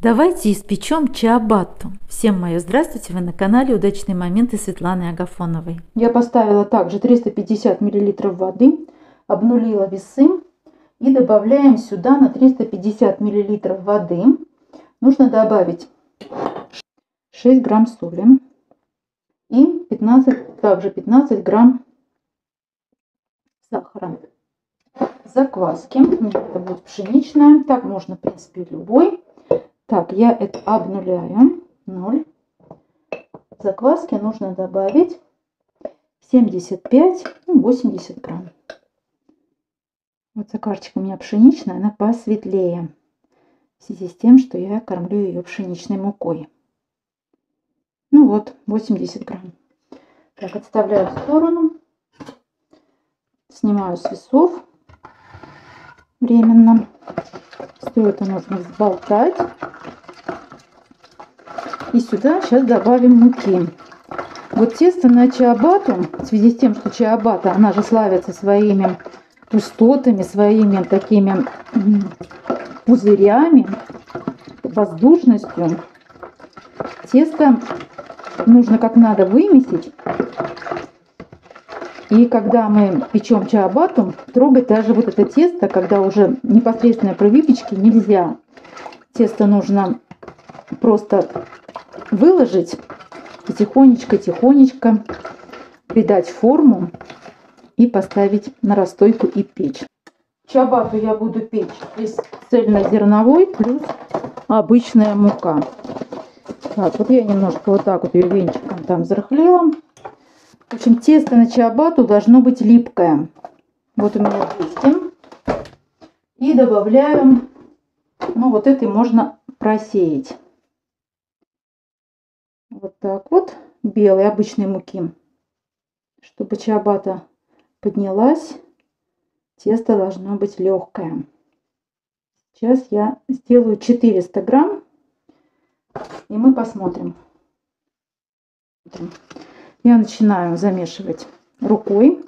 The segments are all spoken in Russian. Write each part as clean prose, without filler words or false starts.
Давайте испечем чиабатту. Всем мое здравствуйте, вы на канале Удачные моменты Светланы Агафоновой. Я поставила также 350 мл воды, обнулила весы и добавляем сюда на 350 мл воды. Нужно добавить 6 грамм соли и 15 грамм сахара. Закваски, это будет пшеничная, так можно в принципе любой. Так, я это обнуляю. 0. Закваски нужно добавить 75-80 грамм. Вот закварочка у меня пшеничная, она посветлее. В связи с тем, что я кормлю ее пшеничной мукой. Ну вот, 80 грамм. Так, отставляю в сторону. Снимаю с весов временно. Все это нужно взболтать. И сюда сейчас добавим муки. Вот тесто на чиабатту, в связи с тем, что чиабатта, она же славится своими пустотами, своими такими пузырями, воздушностью. Тесто нужно как надо вымесить. И когда мы печем чиабатту, трогать даже вот это тесто, когда уже непосредственно при выпечке, нельзя. Тесто нужно просто выложить и тихонечко-тихонечко придать форму и поставить на расстойку и печь. Чиабатту я буду печь из цельнозерновой плюс обычная мука. Так, вот я немножко вот так вот ее венчиком там взрыхлила. В общем, тесто на чиабатту должно быть липкое. Вот у меня 200. И добавляем, ну вот этой можно просеять. Вот так вот, белой обычной муки. Чтобы чиабатта поднялась, тесто должно быть легкое. Сейчас я сделаю 400 грамм, и мы посмотрим. Я начинаю замешивать рукой.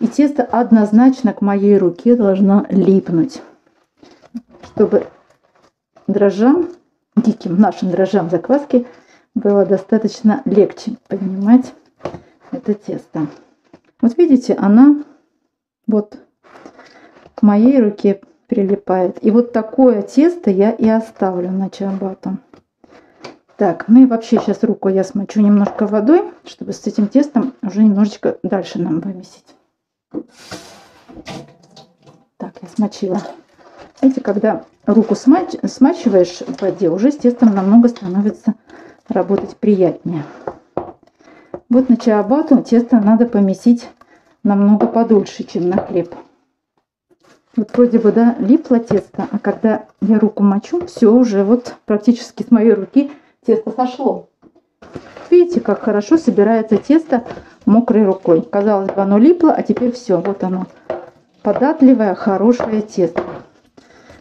И тесто однозначно к моей руке должно липнуть, чтобы дрожжам, диким нашим дрожжам закваски, было достаточно легче поднимать это тесто. Вот видите, она вот к моей руке прилипает. И вот такое тесто я и оставлю на чиабатту. Так, ну и вообще сейчас руку я смочу немножко водой, чтобы с этим тестом уже немножечко дальше нам вымесить. Так, я смочила. Видите, когда руку смачиваешь в воде, уже с тестом намного становится работать приятнее. Вот на чиабатту тесто надо помесить намного подольше, чем на хлеб. Вот вроде бы, да, липло тесто, а когда я руку мочу, все уже вот практически с моей руки тесто сошло. Видите, как хорошо собирается тесто мокрой рукой. Казалось бы, оно липло, а теперь все. Вот оно. Податливое, хорошее тесто.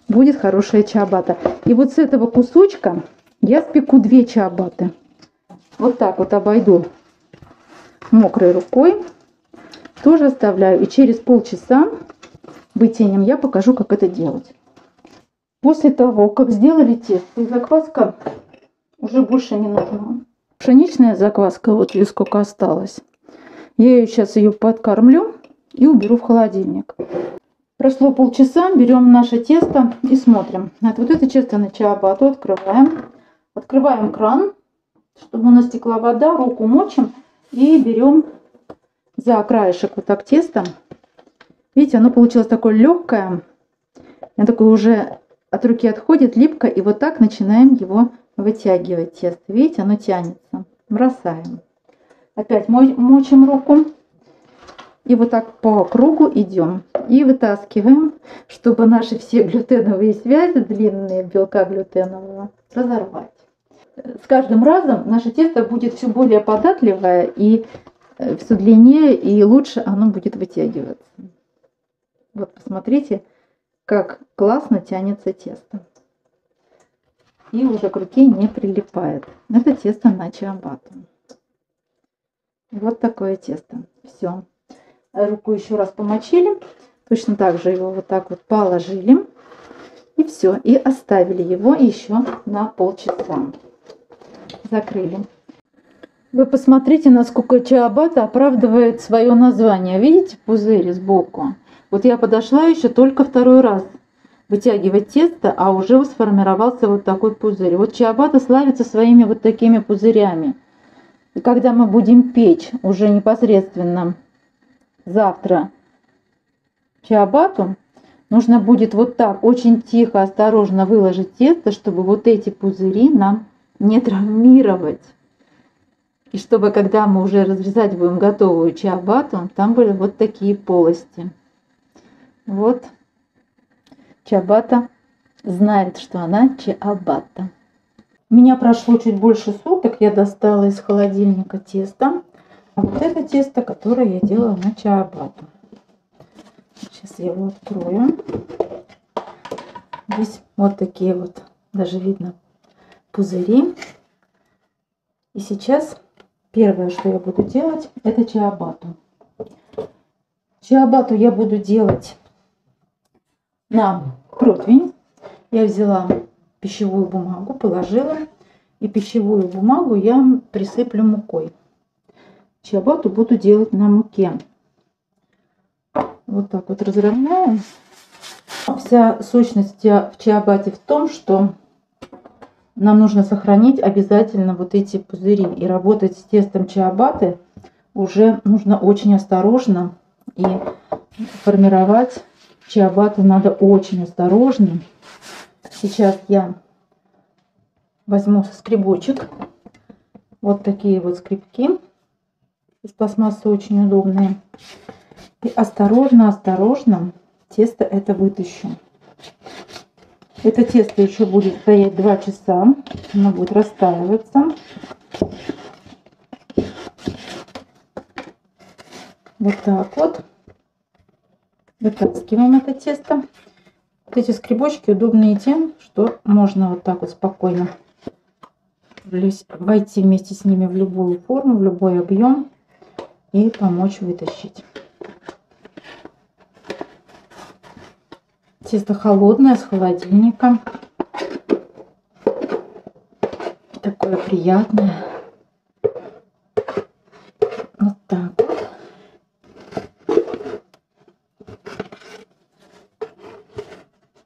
Будет хорошая чиабатта. И вот с этого кусочка я спеку 2 чиабатты. Вот так вот обойду мокрой рукой. Тоже оставляю. И через полчаса вытянем. Я покажу, как это делать. После того, как сделали тесто, и закваска уже больше не нужна. Пшеничная закваска, вот ее сколько осталось. Я ее сейчас подкормлю и уберу в холодильник. Прошло полчаса, берем наше тесто и смотрим. Вот это тесто на чиабатту открываем. Открываем кран, чтобы у нас текла вода, руку мочим и берем за краешек вот так тесто. Видите, оно получилось такое легкое. Оно такое уже от руки отходит, липко. И вот так начинаем его вытягивать тесто. Видите, оно тянется. Бросаем. Опять мочим руку. И вот так по кругу идем. И вытаскиваем, чтобы наши все глютеновые связи, длинные белка глютенового, разорвать. С каждым разом наше тесто будет все более податливое и все длиннее, и лучше оно будет вытягиваться. Вот посмотрите, как классно тянется тесто. И уже к руке не прилипает. Это тесто на чиабатту. Вот такое тесто. Все. Руку еще раз помочили. Точно так же его вот так вот положили. И И все, и оставили его еще на полчаса. Закрыли. Вы посмотрите, насколько чиабатта оправдывает свое название. Видите пузырь сбоку? Вот я подошла еще только второй раз вытягивать тесто, а уже сформировался вот такой пузырь. Вот чиабатта славится своими вот такими пузырями. И когда мы будем печь уже непосредственно завтра чиабатту, нужно будет вот так очень тихо, осторожно выложить тесто, чтобы вот эти пузыри нам не травмировать. И чтобы, когда мы уже разрезать будем готовую чиабатту, там были вот такие полости. Вот чиабатта знает, что она чиабатта. У меня прошло чуть больше суток, я достала из холодильника тесто. А вот это тесто, которое я делала на чиабатту. Сейчас я его открою. Здесь вот такие вот, даже видно, пузыри. И сейчас... Первое, что я буду делать, это чиабатту. Чиабатту я буду делать на противень. Я взяла пищевую бумагу, положила. И пищевую бумагу я присыплю мукой. Чиабатту буду делать на муке. Вот так вот разровняю. Вся сущность в чиабатте в том, что... Нам нужно сохранить обязательно вот эти пузыри. И работать с тестом чиабатты уже нужно очень осторожно. И формировать чиабатту надо очень осторожно. Сейчас я возьму скребочек. Вот такие вот скребки. Из пластмассы очень удобные. И осторожно-осторожно тесто это вытащу. Это тесто еще будет стоять 2 часа. Оно будет растаиваться. Вот так вот. Вытаскиваем это тесто. Вот эти скребочки удобные тем, что можно вот так вот спокойно войти вместе с ними в любую форму, в любой объем и помочь вытащить. Тесто холодное, с холодильника. Такое приятное. Вот так вот.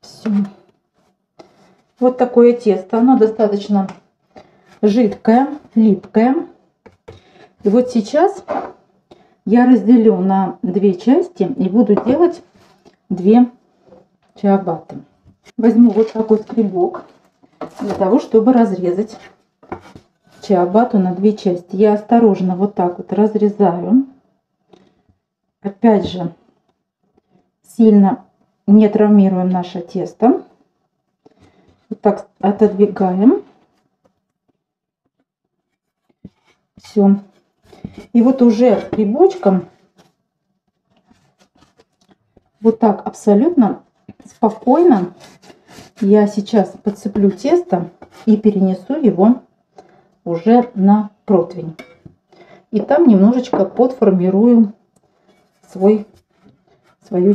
Все. Вот такое тесто. Оно достаточно жидкое, липкое. И вот сейчас я разделю на две части и буду делать две чиабатты. Возьму вот такой скребок для того, чтобы разрезать чиабатту на две части. Я осторожно вот так вот разрезаю. Опять же, сильно не травмируем наше тесто. Вот так отодвигаем. Все. И вот уже скребочком вот так абсолютно спокойно я сейчас подцеплю тесто и перенесу его уже на противень. И там немножечко подформирую свою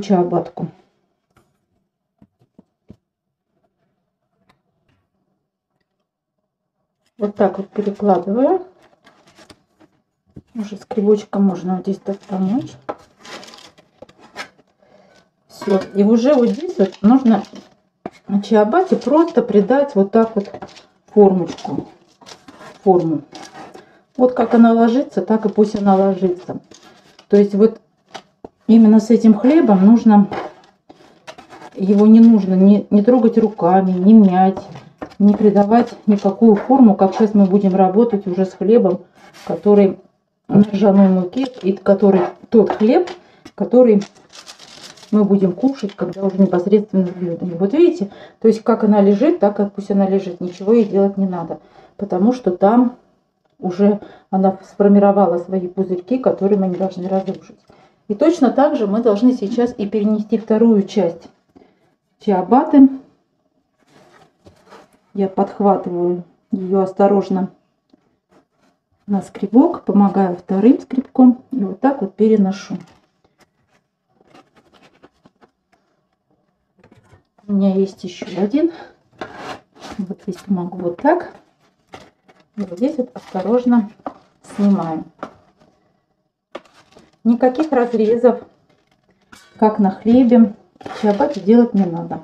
чиабатту. Вот так вот перекладываю. Уже скребочком можно вот здесь так помочь. Все. И уже вот здесь вот нужно на чиабатте просто придать вот так вот формочку, форму. Вот как она ложится, так и пусть она ложится. То есть вот именно с этим хлебом нужно, его не нужно не трогать руками, не мять, не придавать никакую форму, как сейчас мы будем работать уже с хлебом, который на ржаной муке, и который тот хлеб, который... мы будем кушать, когда уже непосредственно с блюдами. Вот видите, то есть как она лежит, так как пусть она лежит. Ничего ей делать не надо, потому что там уже она сформировала свои пузырьки, которые мы не должны разрушить. И точно так же мы должны сейчас и перенести вторую часть чиабатты. Я подхватываю ее осторожно на скребок, помогаю вторым скребком и вот так вот переношу. У меня есть еще один. Вот здесь могу вот так. И вот здесь вот осторожно снимаю. Никаких разрезов, как на хлебе, чиабатту делать не надо.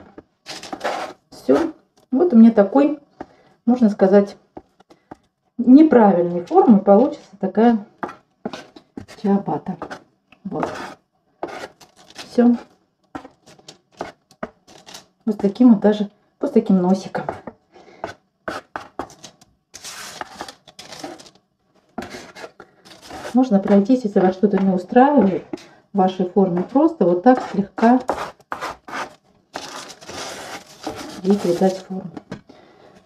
Все. Вот у меня такой, можно сказать, неправильной формы получится такая чиабатта. Вот. Все. Вот таким вот даже, вот таким носиком. Можно пройтись, если вас что-то не устраивает в вашей форме, просто вот так слегка и придать форму.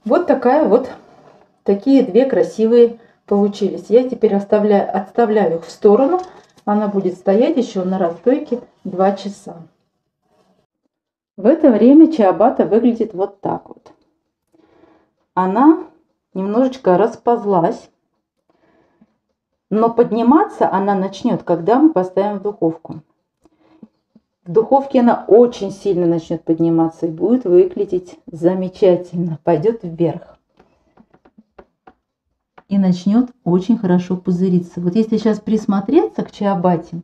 Вот такая вот, такие две красивые получились. Я теперь отставляю их в сторону. Она будет стоять еще на расстойке 2 часа. В это время чиабатта выглядит вот так вот. Она немножечко расползлась, но подниматься она начнет, когда мы поставим в духовку. В духовке она очень сильно начнет подниматься и будет выглядеть замечательно. Пойдет вверх. И начнет очень хорошо пузыриться. Вот если сейчас присмотреться к чиабатте,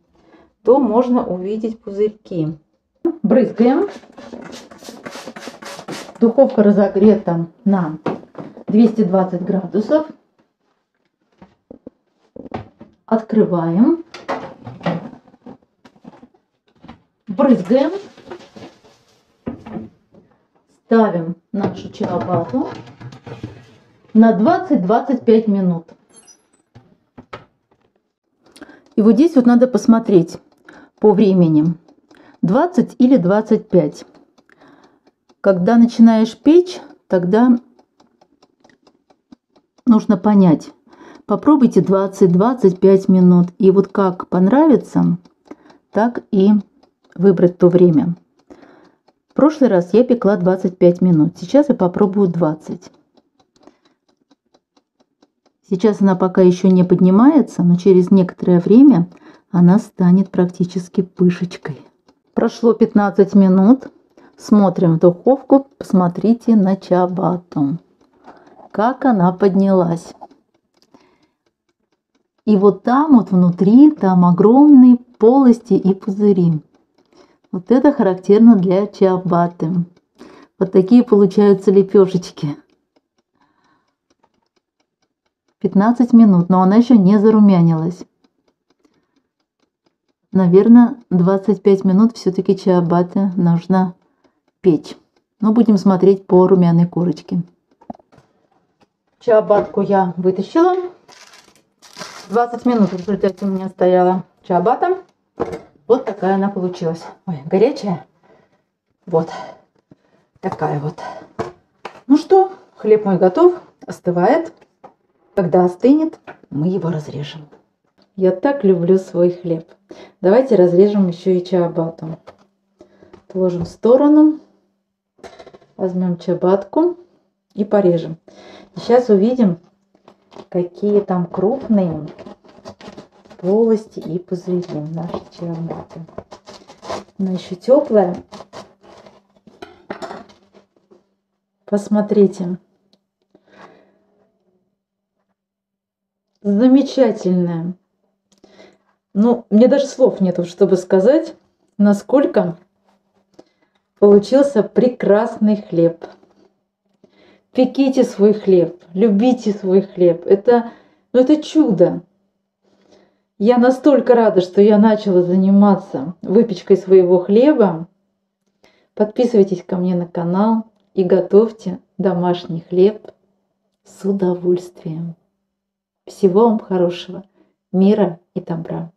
то можно увидеть пузырьки. Брызгаем. Духовка разогрета на 220 градусов. Открываем. Брызгаем. Ставим нашу чиабатту на 20-25 минут. И вот здесь вот надо посмотреть по времени. 20 или 25. Когда начинаешь печь, тогда нужно понять. Попробуйте 20-25 минут. И вот как понравится, так и выбрать то время. В прошлый раз я пекла 25 минут. Сейчас я попробую 20. Сейчас она пока еще не поднимается, но через некоторое время она станет практически пышечкой. Прошло 15 минут. Смотрим в духовку. Посмотрите на чиабатту. Как она поднялась. И вот там вот внутри, там огромные полости и пузыри. Вот это характерно для чиабатты. Вот такие получаются лепешечки. 15 минут, но она еще не зарумянилась. Наверное, 25 минут все-таки чиабатта нужно печь. Но будем смотреть по румяной корочке. Чиабатту я вытащила. 20 минут в результате у меня стояла чиабатта. Вот такая она получилась. Ой, горячая. Вот такая вот. Ну что, хлеб мой готов, остывает. Когда остынет, мы его разрежем. Я так люблю свой хлеб. Давайте разрежем еще и чиабатту. Отложим в сторону. Возьмем чиабатту и порежем. И сейчас увидим, какие там крупные полости и пузыри нашей чиабатты. Она еще теплая. Посмотрите. Замечательная. Ну, мне даже слов нету, чтобы сказать, насколько получился прекрасный хлеб. Пеките свой хлеб, любите свой хлеб. Это, ну, это чудо. Я настолько рада, что я начала заниматься выпечкой своего хлеба. Подписывайтесь ко мне на канал и готовьте домашний хлеб с удовольствием. Всего вам хорошего, мира и добра.